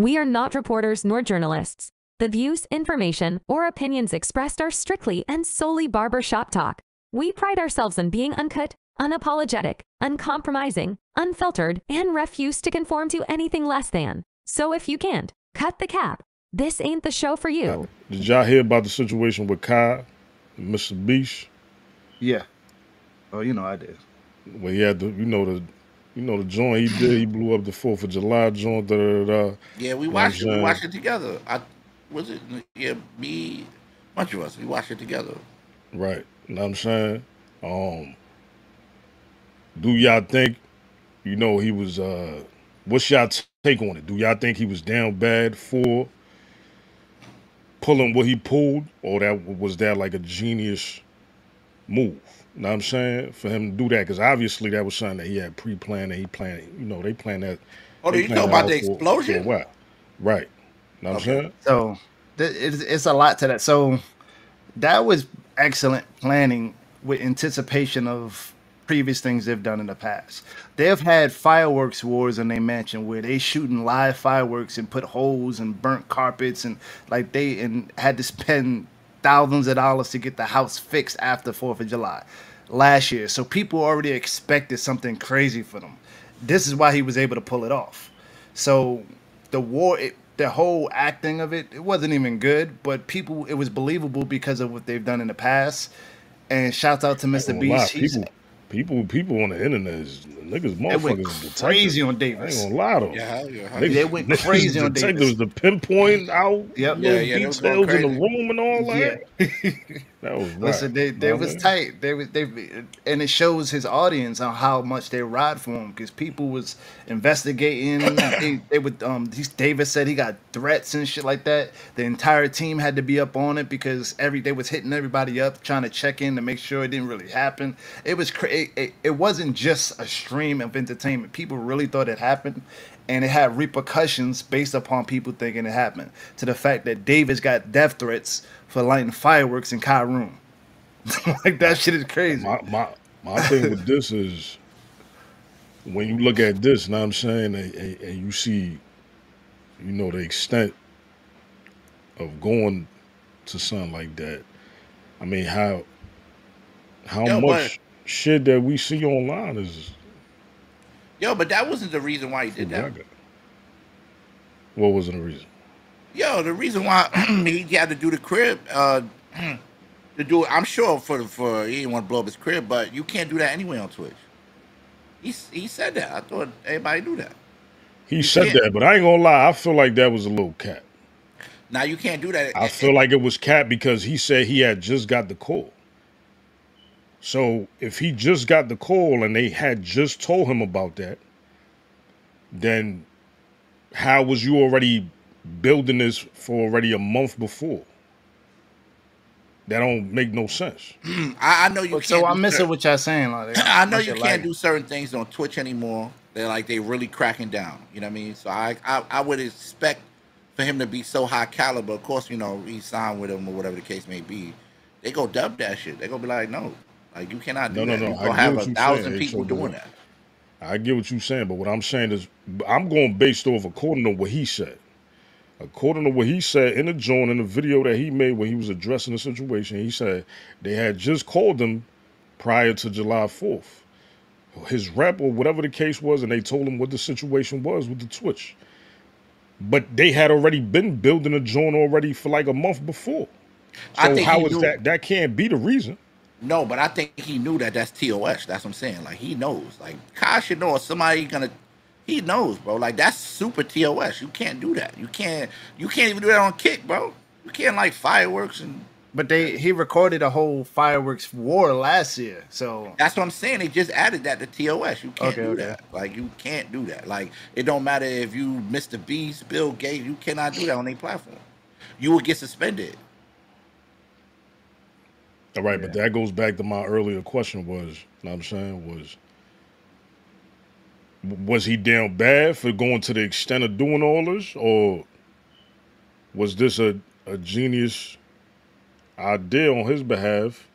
We are not reporters nor journalists. The views, information, or opinions expressed are strictly and solely barbershop talk. We pride ourselves on being uncut, unapologetic, uncompromising, unfiltered, and refuse to conform to anything less than. So if you can't cut the cap, this ain't the show for you. Did y'all hear about the situation with Kai and MrBeast? Yeah. Oh, you know I did. Well, he had the, you know the joint he did. He blew up the 4th of July joint. Yeah, we watched it. We watched it together. Me, a bunch of us, we watched it together. Right. You know what I'm saying? Do y'all think, you know, he was, what's y'all take on it? Do y'all think he was down bad for pulling what he pulled? Or that was that like a genius move? You know what I'm saying? For him to do that, because obviously that was something that he had pre-planned, that he planned, you know, they planned that. Oh, do you know about the explosion? For a while. Right. You know what I'm saying? So it's a lot to that. So that was excellent planning with anticipation of previous things they've done in the past. They've had fireworks wars in their mansion where they shooting live fireworks and put holes and burnt carpets and like they and had to spend thousands of dollars to get the house fixed after 4th of July last year. So people already expected something crazy for them. This is why he was able to pull it off. So the war, the whole acting of it, it wasn't even good, but people, it was believable because of what they've done in the past. And shouts out to MrBeast. People on the internet is niggas, motherfuckers. Crazy on Davis. I ain't gonna lie to them. Yeah, they went crazy on Davis. There was the pinpoint out, details in the room and all that. Yeah. That was right. Listen, they was tight. They and it shows his audience on how much they ride for him because people was investigating. they would Davis said he got threats and shit like that. The entire team had to be up on it because they was hitting everybody up trying to check in to make sure it didn't really happen. It was crazy. It wasn't just a stream of entertainment. People really thought it happened, and it had repercussions based upon people thinking it happened. To the fact that Davis got death threats for lighting fireworks in Cairo room. Like that shit is crazy. My thing with this is when you look at this, and I'm saying, and you see, you know, the extent of going to something like that. I mean, how much shit that we see online is but that wasn't the reason why he did that. What wasn't the reason? The reason why he had to do the crib to do it, I'm sure for he didn't want to blow up his crib, but you can't do that anyway on Twitch. He said that. I thought everybody knew that. He said that, but I ain't gonna lie, I feel like that was a little cap. Now you can't do that. I feel like it was cap because he said he had just got the call. So if he just got the call and they had just told him about that, then how was you already building this for already a month before? That don't make no sense. I know you. So I'm missing what y'all saying. Like, I know you can't do certain things on Twitch anymore. They're like they really cracking down. You know what I mean? So I would expect for him to be so high caliber. Of course, you know he signed with him or whatever the case may be. They go dub that shit. They gonna be like, no. Like, you cannot do that. No, no, no. I have 1,000 people doing that. I get what you're saying, but what I'm saying is I'm going based off according to what he said. According to what he said in the joint, in the video that he made when he was addressing the situation, he said they had just called him prior to July 4th. His rep or whatever the case was, and they told him what the situation was with the Twitch. But they had already been building a joint already for like a month before. So how is that? That can't be the reason. No, but I think he knew that that's TOS. That's what I'm saying. Like, he knows. Like, Kai should know, or somebody gonna... He knows, bro. Like, that's super TOS. You can't do that. You can't even do that on Kick, bro. You can't, like, fireworks and... But he recorded a whole fireworks war last year, so... That's what I'm saying. They just added that to TOS. You can't do that. Like, you can't do that. Like, it don't matter if you MrBeast, Bill Gates, you cannot do that on their platform. You will get suspended. All right, but that goes back to my earlier question was, you know what I'm saying, was he down bad for going to the extent of doing all this, or was this a genius idea on his behalf